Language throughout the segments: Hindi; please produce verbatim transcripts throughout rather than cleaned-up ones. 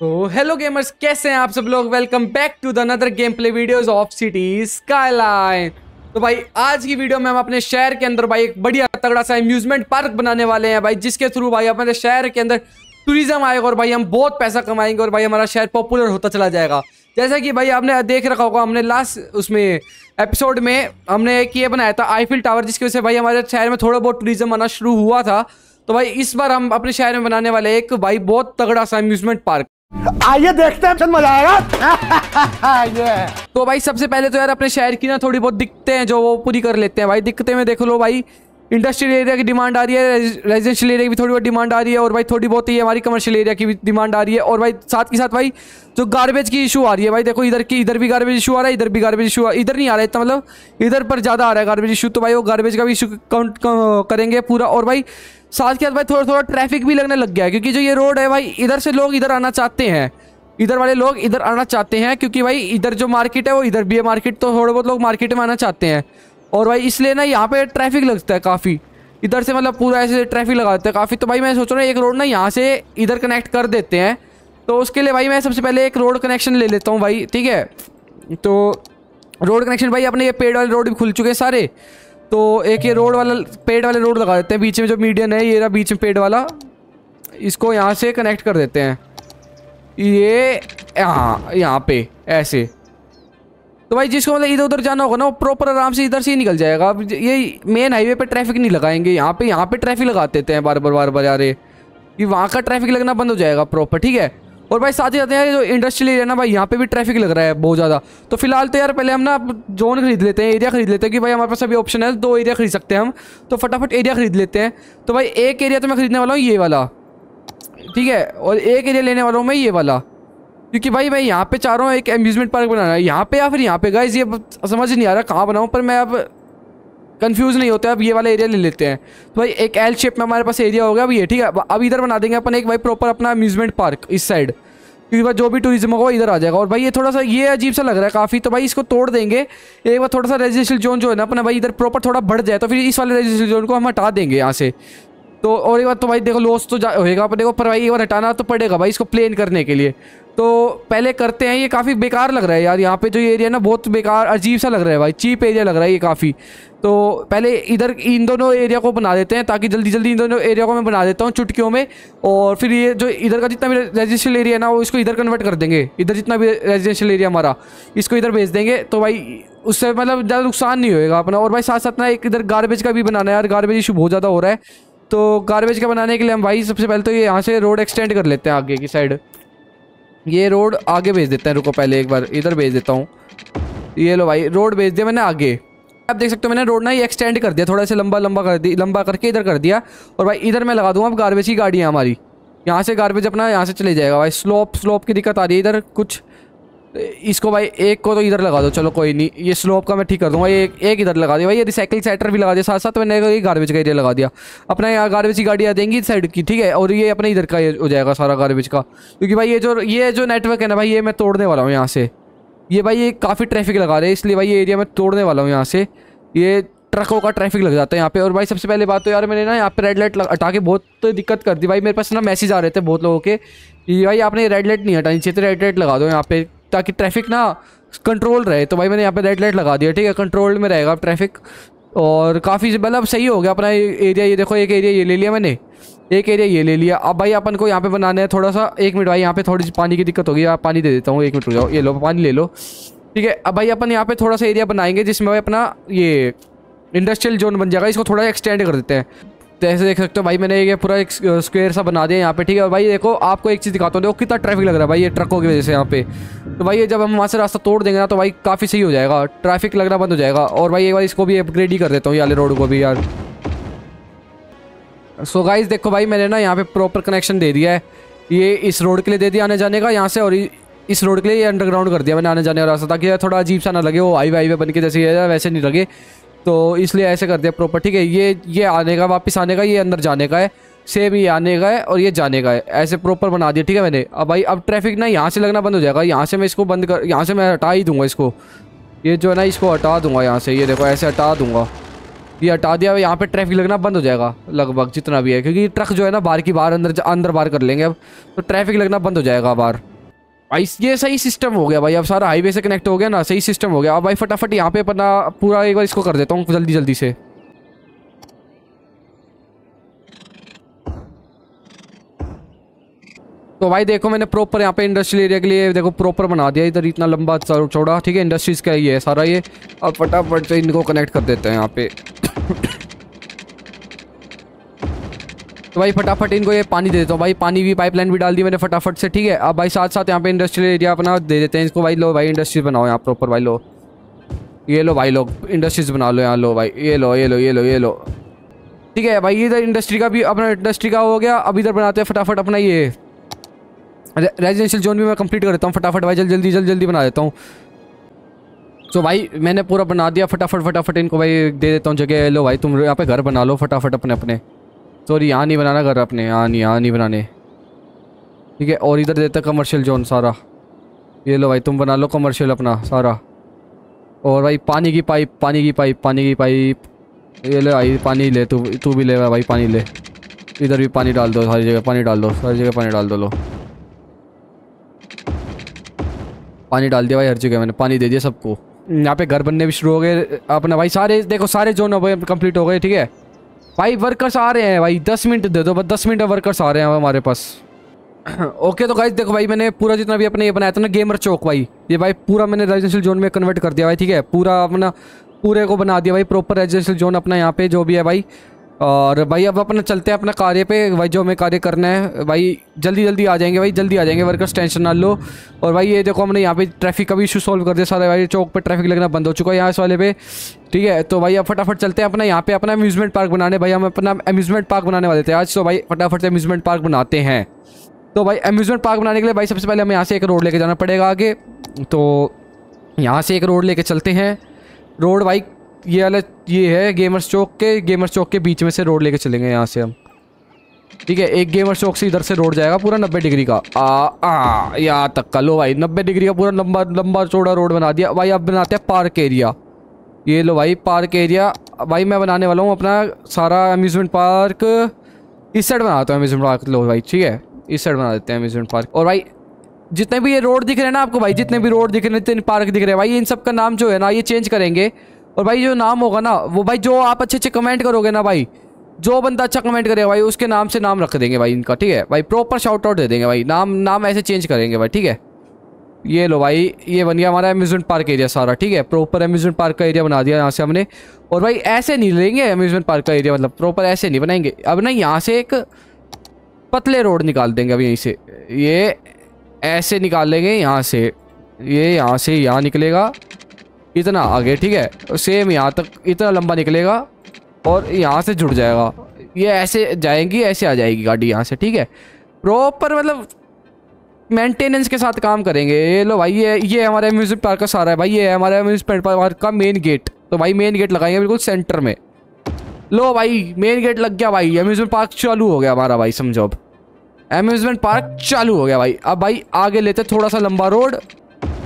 तो हेलो गेमर्स, कैसे हैं आप सब लोग। Welcome back to the another game play videos of Cities Skyline. तो भाई आज की वीडियो में हम अपने शहर के अंदर भाई एक बढ़िया तगड़ा सा अम्यूजमेंट पार्क बनाने वाले हैं भाई, जिसके थ्रू भाई अपने शहर के अंदर टूरिज्म आएगा और भाई हम बहुत पैसा कमाएंगे और भाई हमारा शहर पॉपुलर होता चला जाएगा। जैसा कि भाई आपने देख रखा होगा, हमने लास्ट उसमें एपिसोड में हमने एक ये बनाया था आईफिल टावर, जिसकी वजह से भाई हमारे शहर में थोड़ा बहुत टूरिज्म आना शुरू हुआ था। तो भाई इस बार हम अपने शहर में बनाने वाले एक भाई बहुत तगड़ा सा अम्यूजमेंट पार्क, आइए देखते हैं, मजा आएगा। तो भाई सबसे पहले तो यार अपने शहर की ना थोड़ी बहुत दिक्कतें हैं जो वो पूरी कर लेते हैं भाई। दिक्कतें में देख लो भाई, इंडस्ट्रियल एरिया की डिमांड आ रही है, रेजिडेंशियल एरिया की भी थोड़ी बहुत डिमांड आ रही है और भाई थोड़ी बहुत ही हमारी कमर्शियल एरिया की भी डिमांड आ रही है। और भाई साथ ही साथ भाई जो गार्बेज की इशू आ रही है भाई, देखो इधर की इधर भी गार्बेज इशू आ रहा है, इधर भी गार्बेज इशू, इधर नहीं आ रहा है इतना, मतलब इधर पर ज़्यादा आ रहा है गार्बेज इशू। तो भाई वो गार्बेज का भी इशू काउंट करेंगे पूरा। और भाई साथ के साथ भाई थोड़ा थोड़ा ट्रैफिक भी लगने लग गया है, क्योंकि जो ये रोड है भाई, इधर से लोग इधर आना चाहते हैं, इधर वाले लोग इधर आना चाहते हैं, क्योंकि भाई इधर जो मार्केट है वो इधर भी है मार्केट, तो थोड़े बहुत लोग मार्केट में आना चाहते हैं। और भाई इसलिए ना यहाँ पे ट्रैफिक लगता है काफ़ी, इधर से मतलब पूरा ऐसे ट्रैफिक लगा देता है काफ़ी। तो भाई मैं सोच रहा हूँ एक रोड ना यहाँ से इधर कनेक्ट कर देते हैं। तो उसके लिए भाई मैं सबसे पहले एक रोड कनेक्शन ले लेता हूँ भाई, ठीक है। तो रोड कनेक्शन भाई अपने ये पेड़ वाले रोड भी खुल चुके हैं सारे, तो एक ये रोड वाला पेड़ वाले रोड लगा देते हैं बीच में, जो मीडियन है ये रहा बीच में पेड़ वाला, इसको यहाँ से कनेक्ट कर देते हैं ये यहाँ यहाँ पे ऐसे। तो भाई जिसको मतलब इधर उधर जाना होगा ना, वो प्रॉपर आराम से इधर से ही निकल जाएगा। ये मेन हाईवे पे ट्रैफिक नहीं लगाएंगे, यहाँ पे यहाँ पे ट्रैफिक लगा देते हैं बार बार बार बार यार, ये वहाँ का ट्रैफिक लगना बंद हो जाएगा प्रॉपर, ठीक है। और भाई साथ ही साथ यार जो इंडस्ट्रियल एरिया ना भाई, यहाँ पे भी ट्रैफिक लग रहा है बहुत ज़्यादा। तो फिलहाल तो यार पहले हम ना जोन खरीद लेते हैं, एरिया खरीद लेते हैं, कि भाई हमारे पास अभी ऑप्शन है दो एरिया खरीद सकते हैं हम, तो फटाफट एरिया खरीद लेते हैं। तो भाई एक एरिया तो मैं खरीदने वाला हूँ ये वाला, ठीक है, और एक एरिया लेने वाला हूँ मैं ये वाला, क्योंकि भाई मैं यहाँ पे चाह रहा हूँ एक एम्यूजमेंट पार्क बनाना है यहाँ पे या फिर यहाँ पे। गाइस ये समझ नहीं आ रहा कहाँ बनाऊँ, पर मैं अब कंफ्यूज नहीं होता, अब ये वाला एरिया ले लेते हैं। तो भाई एक एल शेप में हमारे पास एरिया होगा अब ये, ठीक है। अब इधर बना देंगे अपन एक भाई प्रॉपर अपना एम्यूजमेंट पार्क इस साइड, क्योंकि भाई जो भी टूरिज्म होगा इधर आ जाएगा। और भाई ये थोड़ा सा ये अजीब सा लग रहा है काफ़ी, तो भाई इसको तोड़ देंगे एक बार। थोड़ा सा रेजिडेंशियल जोन जो है ना अपना भाई, इधर प्रॉपर थोड़ा बढ़ जाए तो फिर इस वाले रेजिडेंशियल जोन को हम हटा देंगे यहाँ से। तो और एक बार तो भाई देखो लॉस तो होगा पर देखो, पर भाई एक बार हटाना तो पड़ेगा भाई इसको प्लेन करने के लिए। तो पहले करते हैं, ये काफ़ी बेकार लग रहा है यार यहाँ पे जो एरिया ना, बहुत बेकार अजीब सा लग रहा है भाई, चीप एरिया लग रहा है ये काफ़ी। तो पहले इधर इन दोनों एरिया को बना देते हैं, ताकि जल्दी जल्दी इन दोनों एरिया को मैं बना देता हूँ चुटकियों में। और फिर ये जो इधर का जितना भी रेजिडेंशियल एरिया है ना, वो इसको इधर कन्वर्ट कर देंगे, इधर जितना भी रेजिडेंशियल एरिया हमारा इसको इधर भेज देंगे। तो भाई उससे मतलब ज़्यादा नुकसान नहीं होगा अपना। और भाई साथ साथ ना एक इधर गार्बेज का भी बनाना है यार, गार्बेज इशू बहुत ज़्यादा हो रहा है। तो गार्बेज का बनाने के लिए हम भाई सबसे पहले तो ये यहाँ से रोड एक्सटेंड कर लेते हैं आगे की साइड, ये रोड आगे भेज देते हैं। रुको पहले एक बार इधर भेज देता हूँ, ये लो भाई रोड भेज दिया मैंने आगे। आप देख सकते हो मैंने रोड ना ये एक्सटेंड कर दिया, थोड़ा सा लंबा लंबा कर दिया, लंबा करके इधर कर दिया। और भाई इधर मैं लगा दूँगा अब गार्बेज की गाड़ियाँ हमारी, यहाँ से गार्बेज अपना यहाँ से चले जाएगा भाई। स्लोप स्लोप की दिक्कत आ रही है इधर कुछ, इसको भाई एक को तो इधर लगा दो, चलो कोई नहीं, ये स्लोप का मैं ठीक कर दूंगा। ये एक, एक इधर लगा दिया भाई, ये रिसाइकिल सेंटर भी लगा दिया, साथ साथ मैंने ये गार्बेज का एरिया लगा दिया अपना। यहाँ गार्बेज की गाड़ी आ देंगी साइड की, ठीक है। और ये अपने इधर का हो जाएगा सारा गार्बेज का, क्योंकि भाई ये जो ये जो नेटवर्क है ना भाई, ये मैं तोड़ने वाला हूँ यहाँ से। ये भाई ये काफ़ी ट्रैफिक लगा रहे हैं, इसलिए भाई ये एरिया मैं तोड़ने वाला हूँ यहाँ से, ये ट्रकों का ट्रैफिक लग जाता है यहाँ पे। और भाई सबसे पहले बात तो यार मैंने ना यहाँ पे रेड लाइट हटा के बहुत तो दिक्कत कर दी भाई, मेरे पास ना मैसेज आ रहे थे बहुत लोगों के कि भाई आपने रेड लाइट नहीं हटानी चाहिए, रेड लाइट लगा दो यहाँ पे ताकि ट्रैफिक ना कंट्रोल रहे। तो भाई मैंने यहाँ पे रेड लाइट लगा दिया, ठीक है, कंट्रोल में रहेगा ट्रैफिक। और काफ़ी मतलब सही हो गया अपना एरिया। ये देखो एक एरिया ये ले लिया मैंने, एक एरिया ये ले लिया। अब भाई अपन को यहाँ पे बनाना है थोड़ा सा, एक मिनट भाई यहाँ पे थोड़ी सी पानी की दिक्कत होगी, आप पानी दे देता हूँ, एक मिनट रुक जाओ, ये लो पानी ले लो, ठीक है। अब भाई अपन यहाँ पे थोड़ा सा एरिया बनाएंगे जिसमें भाई अपना ये इंडस्ट्रियल जोन बन जाएगा, इसको थोड़ा एक्सटेंड कर देते हैं। जैसे देख सकते हो भाई मैंने ये पूरा एक स्क्वायर सा बना दिया यहाँ पे, ठीक है। और भाई देखो आपको एक चीज़ दिखाता हूँ, देखो कितना ट्रैफिक लग रहा है भाई ये ट्रकों की वजह से यहाँ पे। तो भाई ये जब हम वहाँ से रास्ता तोड़ देंगे ना, तो भाई काफ़ी सही हो जाएगा, ट्रैफिक लगना बंद हो जाएगा। और भाई एक बार इसको भी अपग्रेड ही कर देता हूँ ये वाले रोड को भी यार। सो गाइस देखो भाई मैंने ना यहाँ पर प्रॉपर कनेक्शन दे दिया है, ये इस रोड के लिए दे दिया आने जाने का यहाँ से, और इस रोड के लिए अंडरग्राउंड कर दिया मैंने आने जाने का रास्ता, ताकि थोड़ा अजीब सा ना लगे, वो हाईवे हाईवे बन के जैसे वैसे नहीं लगे। तो इसलिए ऐसे कर दिया प्रॉपर, ठीक है। ये ये आने का वापस आने का, ये अंदर जाने का है, सेम ये आने का है और ये जाने का है, ऐसे प्रॉपर बना दिया, ठीक है मैंने। अब भाई अब ट्रैफिक ना यहाँ से लगना बंद हो जाएगा, यहाँ से मैं इसको बंद कर, यहाँ से मैं हटा ही दूंगा इसको, ये जो है ना इसको हटा दूंगा यहाँ से, ये देखो ऐसे हटा दूंगा, ये हटा दिया। यहाँ पर ट्रैफिक लगना बंद हो जाएगा लगभग जितना भी है, क्योंकि ट्रक जो है ना बाहर की बाहर अंदर अंदर बाहर कर लेंगे अब, तो ट्रैफिक लगना बंद हो जाएगा बाहर। भाई ये सही सिस्टम हो गया भाई। अब सारा हाईवे से कनेक्ट हो गया ना, सही सिस्टम हो गया। अब भाई फटाफट यहाँ पे अपना पूरा एक बार इसको कर देता हूँ जल्दी जल्दी से। तो भाई देखो मैंने प्रॉपर यहाँ पे इंडस्ट्रियल एरिया के लिए देखो प्रॉपर बना दिया इधर, इतना लंबा चौड़ा, ठीक है, इंडस्ट्रीज का ये है सारा ये। अब फटाफट से इनको कनेक्ट कर देते हैं यहाँ पे। तो भाई फटाफट इनको ये पानी दे देता हूँ भाई, पानी भी पाइपलाइन भी डाल दी मैंने फटाफट से, ठीक है। अब भाई साथ साथ यहाँ पे इंडस्ट्रियल एरिया अपना दे देते हैं इसको भाई। लो भाई इंडस्ट्रीज बनाओ यहाँ प्रॉपर भाई, लो ये लो भाई, लो इंडस्ट्रीज बना लो यहाँ, लो भाई ये लो ये लो ये लो ये लो, ठीक है भाई। इधर इंडस्ट्री का भी अपना इंडस्ट्री का हो गया। अब इधर बनाते हैं फटाफट अपना ये रेजिडेंशियल जोन भी मैं कंप्लीट कर देता हूँ फटाफट भाई, जल्दी जल्दी जल्दी जल्दी बना देता हूँ। तो भाई मैंने पूरा बना दिया फटाफट फटाफट, इनको भाई दे देता हूँ जगह। लो भाई तुम यहाँ पे घर बना लो फटाफट अपने अपने, सॉरी यहाँ नहीं बनाना घर अपने, यहाँ नहीं यहाँ नहीं बनाने, ठीक है। और इधर देता कमर्शियल जोन सारा, ये लो भाई तुम बना लो कमर्शियल अपना सारा। और भाई पानी की पाइप पानी की पाइप पानी की पाइप ये ले भाई, पानी ले तू तू भी ले भाई पानी ले, इधर भी पानी डाल दो, सारी जगह पानी डाल दो, सारी जगह पानी डाल दो। लो पानी डाल दिया भाई हर जगह, मैंने पानी दे दिया सबको। यहाँ पे घर बनने भी शुरू हो गए अपना भाई सारे, देखो सारे जोन हो गए कंप्लीट हो गए, ठीक है भाई। वर्कर्स आ रहे हैं भाई, दस मिनट दे दो बस, दस मिनट वर्कर्स आ रहे हैं हमारे पास। ओके तो गाइस देखो भाई मैंने पूरा जितना भी अपने ये बनाया था ना गेमर चौक भाई, ये भाई पूरा मैंने रेजिडेंशियल जोन में कन्वर्ट कर दिया भाई, ठीक है। पूरा अपना पूरे को बना दिया भाई प्रॉपर रेजिडेंशियल जोन अपना यहाँ पे जो भी है भाई। और भाई अब अपना चलते हैं अपना कार्य पे भाई, जो हमें कार्य करना है भाई। जल्दी जल्दी आ जाएंगे भाई, जल्दी आ जाएंगे वर्कर्स, टेंशन ना लो। और भाई ये देखो हमने यहाँ पे ट्रैफिक का भी इशू सॉल्व कर दिया सारे भाई, चौक पे ट्रैफिक लगना बंद हो चुका है यहाँ इस वाले पे, ठीक है। तो भाई अब फटाफट चलते हैं अपना यहाँ पे अपना अम्यूजमेंट पार्क बनाने भाई, हम अपना अम्यूजमेंट पार्क बनाने वाले थे आज। तो भाई फटाफट से अम्यूजमेंट पार्क बनाते हैं। तो भाई अम्यूजमेंट पार्क बनाने के लिए भाई सबसे पहले हमें यहाँ से एक रोड लेके जाना पड़ेगा आगे। तो यहाँ से एक रोड लेके चलते हैं, रोड भाई ये वाला ये है गेमर्स चौक के, गेमर्स चौक के बीच में से रोड लेके चलेंगे यहाँ से हम, ठीक है। एक गेमर्स चौक से इधर से रोड जाएगा पूरा नब्बे डिग्री का आ आ यहाँ तक का। लो भाई नब्बे डिग्री का पूरा लंबा लंबा चौड़ा रोड बना दिया भाई। अब बनाते हैं पार्क एरिया, ये लो भाई पार्क एरिया भाई मैं बनाने वाला हूँ अपना सारा अम्यूजमेंट पार्क। इस साइड बनाता हूँ अम्यूजमेंट पार्क, लो भाई ठीक है इस साइड बना देते हैं अम्यूजमेंट पार्क। और भाई जितने भी ये रोड दिख रहे हैं ना आपको भाई, जितने भी रोड दिख रहे हैं जितने पार्क दिख रहे हैं भाई, इन सब का नाम जो है ना ये चेंज करेंगे। और भाई जो नाम होगा ना वो भाई जो आप अच्छे अच्छे कमेंट करोगे ना भाई, जो बंदा अच्छा कमेंट करेगा भाई उसके नाम से नाम रख देंगे भाई इनका, ठीक है भाई। प्रॉपर शाउट आउट दे देंगे भाई, नाम नाम ऐसे चेंज करेंगे भाई, ठीक है। ये लो भाई ये बन गया हमारा अम्यूजमेंट पार्क एरिया सारा, ठीक है। प्रॉपर अम्यूजमेंट पार्क का एरिया बना दिया यहाँ से हमने। और भाई ऐसे नहीं लेंगे अम्यूजमेंट पार्क का एरिया, मतलब प्रॉपर ऐसे नहीं बनाएंगे। अब ना यहाँ से एक पतले रोड निकाल देंगे अब, यहीं से ये ऐसे निकाल लेंगे यहाँ से, ये यहाँ से यहाँ निकलेगा इतना आगे, ठीक है। सेम यहाँ तक इतना लंबा निकलेगा और यहाँ से जुड़ जाएगा, ये ऐसे जाएंगी ऐसे आ जाएगी गाड़ी यहाँ से, ठीक है। प्रॉपर मतलब मेंटेनेंस के साथ काम करेंगे। ये लो भाई ये ये हमारे अम्यूजमेंट पार्क का सारा है भाई, ये है हमारे अम्यूजमेंट पार्क का मेन गेट। तो भाई मेन गेट लगाएंगे बिल्कुल सेंटर में। लो भाई मेन गेट लग गया भाई, अम्यूजमेंट पार्क चालू हो गया हमारा भाई, समझो अब अम्यूजमेंट पार्क चालू हो गया भाई। अब भाई आगे लेते थोड़ा सा लंबा रोड,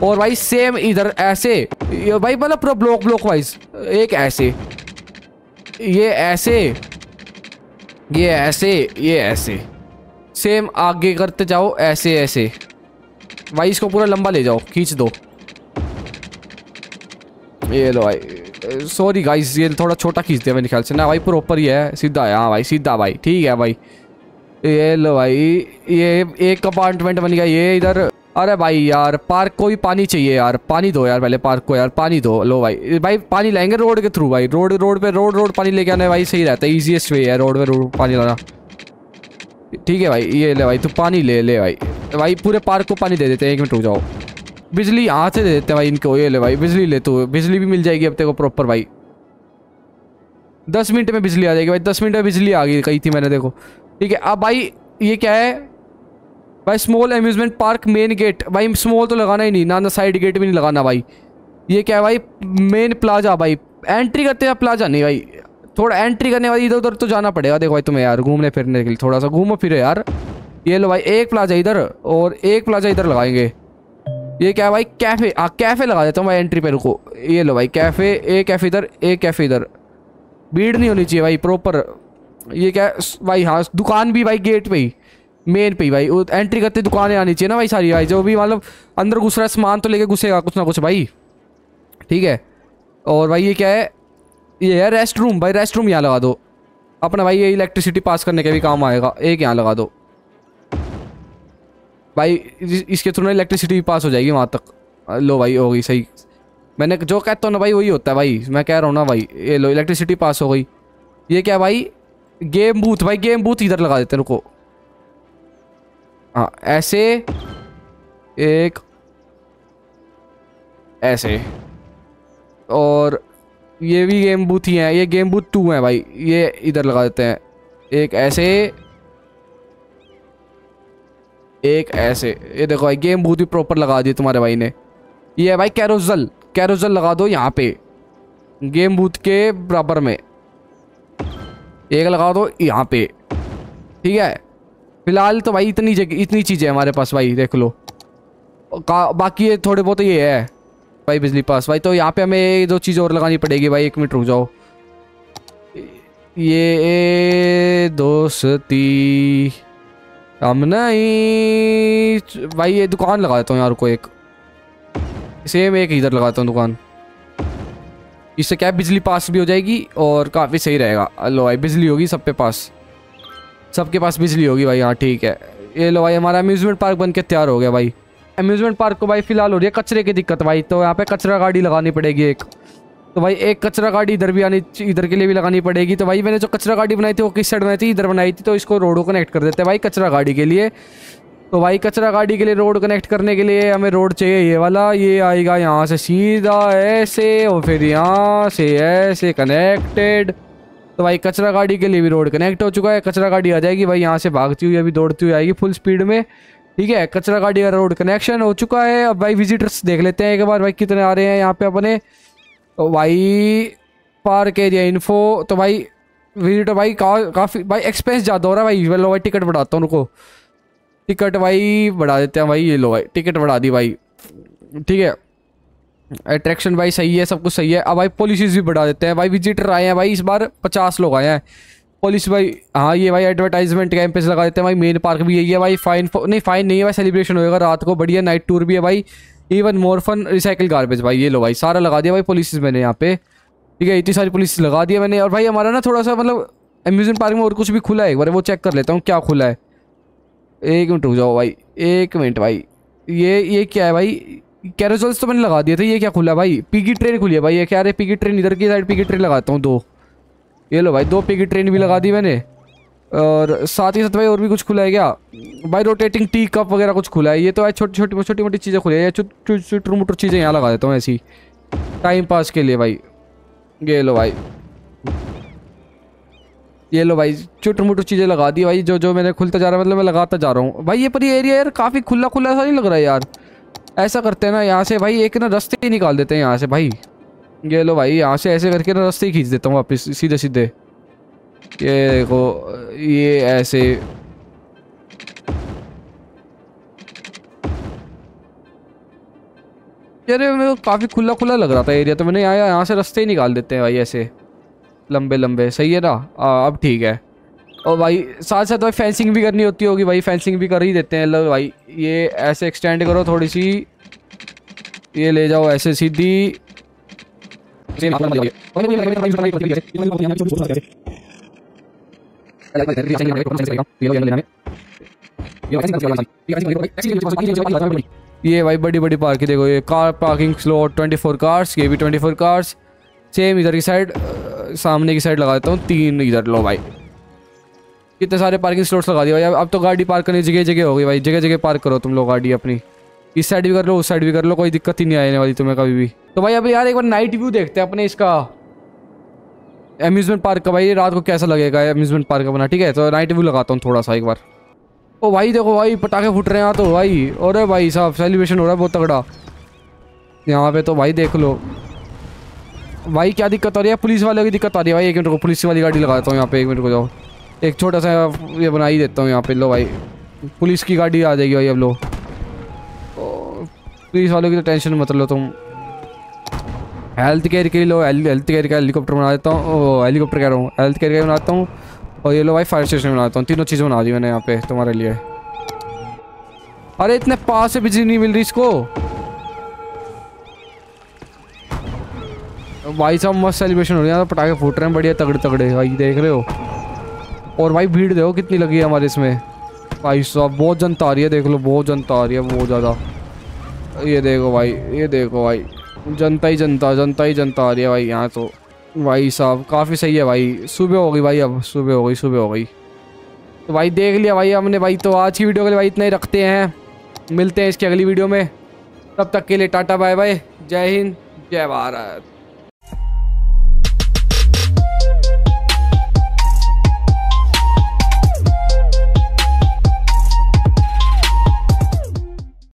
और भाई सेम इधर ऐसे ये भाई मतलब पूरा ब्लॉक ब्लॉक वाइज, एक ऐसे ये ऐसे ये ऐसे ये ऐसे सेम आगे करते जाओ ऐसे ऐसे भाई। इसको पूरा लंबा ले जाओ, खींच दो। ये लो भाई सॉरी गाइस ये थोड़ा छोटा खींच दिया मेरे ख्याल से ना भाई, प्रॉपर ही है सीधा है, हाँ भाई सीधा भाई, ठीक है भाई। ये लो भाई ये एक कंपार्टमेंट बन गया ये इधर। अरे भाई यार पार्क को भी पानी चाहिए यार, पानी दो यार पहले पार्क को यार, पानी दो। लो भाई भाई पानी लाएंगे रोड के थ्रू भाई, रोड रोड पे रोड रोड पानी लेके आना भाई सही रहता है, इजीएस्ट वे है रोड पे रोड पानी लाना, ठीक है भाई। ये ले भाई तू पानी ले ले भाई, भाई पूरे पार्क को पानी दे देते हैं। एक मिनट रुक जाओ, बिजली यहाँ से दे देते हैं भाई इनको। ये ले भाई बिजली ले, तो बिजली भी मिल जाएगी अब तेरे को प्रॉपर भाई, दस मिनट में बिजली आ जाएगी भाई। दस मिनट में बिजली आ गई कही थी मैंने देखो, ठीक है। अब भाई ये क्या है भाई, small amusement park main gate भाई, स्मॉल तो लगाना ही नहीं ना, ना साइड गेट भी नहीं लगाना भाई। ये क्या है भाई मेन प्लाजा भाई, एंट्री करते हैं प्लाजा नहीं भाई, थोड़ा एंट्री करने वाली इधर उधर तो जाना पड़ेगा देखो भाई तुम्हें यार, घूमने फिरने के लिए थोड़ा सा घूमो फिरो यार। ये लो भाई एक प्लाजा इधर और एक प्लाजा इधर लगाएंगे। ये क्या है भाई कैफ़े, हाँ कैफ़े लगा देता हूँ भाई एंट्री पे, रुको। ये लो भाई कैफ़े, एक कैफ़े इधर एक कैफ़े इधर, भीड़ नहीं होनी चाहिए भाई प्रॉपर। ये क्या भाई, हाँ दुकान भी भाई गेट पर ही, मेन पे भाई। वो एंट्री करते दुकानें आनी चाहिए ना भाई सारी भाई, जो भी मतलब अंदर घुस रहा है सामान तो लेके घुसेगा कुछ ना कुछ भाई, ठीक है। और भाई ये क्या है, ये है रेस्ट रूम भाई, रेस्ट रूम यहाँ लगा दो अपना भाई, ये इलेक्ट्रिसिटी पास करने का भी काम आएगा, एक यहाँ लगा दो भाई, इसके थ्रू ना इलेक्ट्रिसिटी पास हो जाएगी वहाँ तक। लो भाई हो गई सही, मैंने जो कहता हूँ ना भाई वही होता है भाई, मैं कह रहा हूँ ना भाई। ये लो इलेक्ट्रिसिटी पास हो गई। ये क्या भाई, गेम बूथ भाई, गेम बूथ इधर लगा देते हैं, रुको हाँ ऐसे एक ऐसे, और ये भी गेम बूथ ही हैं, ये गेम बूथ टू हैं भाई, ये इधर लगा देते हैं एक ऐसे एक ऐसे। ये देखो भाई गेम बूथ भी प्रॉपर लगा दिए तुम्हारे भाई ने। ये है भाई कैरोसल, कैरोसल लगा दो यहाँ पे गेम बूथ के बराबर में, एक लगा दो यहाँ पे, ठीक है। फिलहाल तो भाई इतनी जगह इतनी चीज़ें हमारे पास भाई, देख लो बाकी ये थोड़े बहुत ये है भाई बिजली पास भाई। तो यहाँ पे हमें दो चीज़ और लगानी पड़ेगी भाई, एक मिनट रुक जाओ। ये दोस्ती हम नहीं भाई, ये दुकान लगा देता हूँ यार को, एक सेम एक इधर लगाता हूँ दुकान, इससे क्या बिजली पास भी हो जाएगी और काफ़ी सही रहेगा। लो भाई बिजली होगी सब पे पास, सबके पास बिजली होगी भाई, हाँ ठीक है। ये लो भाई हमारा अम्यूज़मेंट पार्क बन के तैयार हो गया भाई। अम्यूज़मेंट पार्क को भाई फिलहाल हो रही है कचरे की दिक्कत भाई, तो यहाँ पे कचरा गाड़ी लगानी पड़ेगी एक, तो भाई एक कचरा गाड़ी इधर भी आनी, इधर के लिए भी लगानी पड़ेगी। तो भाई मैंने जो कचरा गाड़ी बनाई थी वो किस साइड बनाई थी, इधर बनाई थी, तो इसको रोडों कनेक्ट कर देते हैं भाई कचरा गाड़ी के लिए। तो भाई कचरा गाड़ी के लिए रोड कनेक्ट करने के लिए हमें रोड चाहिए ये वाला, ये आएगा यहाँ से सीधा ऐसे और फिर यहाँ से ऐसे कनेक्टेड। तो भाई कचरा गाड़ी के लिए भी रोड कनेक्ट हो चुका है, कचरा गाड़ी आ जाएगी भाई यहाँ से भागती हुई, अभी दौड़ती हुई आएगी फुल स्पीड में, ठीक है। कचरा गाड़ी का रोड कनेक्शन हो चुका है। अब भाई विजिटर्स देख लेते हैं एक बार भाई कितने आ रहे हैं यहाँ पे अपने। तो भाई पार्क एरिया इन्फो, तो भाई विजिटर भाई काफ़ी भाई एक्सपेंस ज़्यादा हो रहा है भाई। लो भाई टिकट बढ़ाता हूँ, उनको टिकट भाई बढ़ा देते हैं भाई। ये लो भाई टिकट बढ़ा दी भाई, ठीक है। अट्रैक्शन भाई सही है, सब कुछ सही है। अब भाई पॉलिसीज़ भी बढ़ा देते हैं भाई। विजिटर आए हैं भाई इस बार पचास लोग आए हैं। पॉलिसी भाई हाँ ये भाई एडवर्टाइजमेंट कैंपेस लगा देते हैं भाई। मेन पार्क भी यही है भाई। फाइन नहीं फाइन नहीं है भाई, सेलिब्रेशन होएगा रात को, बढ़िया नाइट टूर भी है भाई। Even more fun recycle garbage भाई। ये लो भाई सारा लगा दिया भाई पॉलिसीज़ मैंने यहाँ पे, ठीक है। इतनी सारी पॉलिसी लगा दिया मैंने। और भाई हमारा ना थोड़ा सा मतलब अम्यूज़मेंट पार्क में और कुछ भी खुला है, एक बार वो चेक कर लेता हूँ क्या खुला है। एक मिनट रुक जाओ भाई, एक मिनट भाई। ये ये क्या है भाई, कैरोसल्स तो मैंने लगा दिए थे। ये क्या खुला भाई, पिगी ट्रेन खुली है भाई। ये क्या रे पिगी ट्रेन, इधर की साइड पिगी ट्रेन लगाता हूँ दो। ये लो भाई दो पिगी ट्रेन भी लगा दी मैंने। और साथ ही साथ भाई और भी कुछ खुला है क्या भाई, रोटेटिंग टी कप वगैरह कुछ खुला है। ये तो भाई छोटी छोटी छोटी मोटी चीज़ें खुली है। छोटी मोटी चीज़ें यहाँ लगा देता हूँ ऐसी टाइम पास के लिए भाई। ये लो भाई, ये लो भाई छोटी मोटी चीज़ें लगा दी भाई। जो जो मैंने खुलता जा रहा है, मतलब मैं लगाता जा रहा हूँ भाई। ये पर ये एरिया यार काफ़ी खुला खुला सा नहीं लग रहा है यार। ऐसा करते हैं ना, यहाँ से भाई एक ना रास्ते ही निकाल देते हैं यहाँ से भाई। ये लो भाई यहाँ से ऐसे करके ना रास्ते ही खींच देता हूँ वापस सीधे सीधे। ये देखो ये ऐसे, यार मेरे को काफ़ी खुला खुला लग रहा था एरिया, तो मैंने यहाँ यहाँ से रास्ते ही निकाल देते हैं भाई ऐसे लंबे लंबे। सही है ना, आ, अब ठीक है। और भाई साथ साथ भाई फेंसिंग भी करनी होती होगी भाई, फेंसिंग भी कर ही देते हैं। लो भाई ये ऐसे एक्सटेंड करो थोड़ी सी, ये ले जाओ ऐसे सीधी। ये भाई बड़ी बड़ी पार्किंग देखो, ये car parking slot twenty four cars, ये भी ट्वेंटी फोर कार्स। सेम इधर की साइड, सामने की साइड लगा देता हूँ तीन इधर। लो भाई कितने सारे पार्किंग स्लॉट्स लगा दिए भाई। अब तो गाड़ी पार्क करने जगह जगह हो गई भाई, जगह जगह पार्क करो तुम लोग गाड़ी अपनी। इस साइड भी कर लो, उस साइड भी कर लो, कोई दिक्कत ही नहीं आने वाली तुम्हें कभी भी। तो भाई अभी यार एक बार नाइट व्यू देखते हैं अपने इसका अम्यूज़मेंट पार्क का भाई, रात को कैसा लगेगा अम्यूज़मेंट पार्क अपना, ठीक है। तो नाइट व्यू लगाता हूँ थोड़ा सा एक बार। ओ भाई देखो भाई पटाखे फूट रहे हैं तो भाई, और भाई साहब सेलिब्रेशन हो रहा है बहुत तगड़ा यहाँ पे। तो भाई देख लो भाई क्या दिक्कत आ रही है, पुलिस वालों की दिक्कत आ रही है भाई। एक मिनट को पुलिस वाली गाड़ी लगाता हूँ यहाँ पे, एक मिनट को जाओ, एक छोटा सा ये बना ही देता हूँ यहाँ पे। लो भाई पुलिस की गाड़ी आ जाएगी भाई अब। लो पुलिस वालों की तो टेंशन मत लो तुम। हेल्थ केयर के लिए लो, हेल्थ केयर का हेलीकॉप्टर बना देता हूँ, हेलीकॉप्टर कह रहा हूँ, हेल्थ केयर का बनाता हूँ। और ये लो भाई फायर स्टेशन बनाता हूँ, तीनों चीज़ें बना दी मैंने यहाँ पे तुम्हारे लिए। अरे इतने पास से बिजली नहीं मिल रही इसको। भाई साहब मस्त सेलिब्रेशन हो रही है, पटाखे फूट रहे हैं बढ़िया तगड़े तगड़े भाई, देख रहे हो। और भाई भीड़ देखो कितनी लगी है हमारे इसमें भाई साहब, बहुत जनता आ रही है, देख लो बहुत जनता आ रही है बहुत ज़्यादा। ये देखो भाई, ये देखो भाई, जनता ही जनता, जनता ही जनता आ रही है भाई यहाँ तो। भाई साहब काफ़ी सही है भाई, सुबह हो गई भाई, अब सुबह हो गई, सुबह हो गई। तो भाई देख लिया भाई हमने भाई, तो आज की वीडियो के लिए भाई इतना ही रखते हैं, मिलते हैं इसकी अगली वीडियो में, तब तक के लिए टाटा बाय बाय, जय हिंद जय भारत।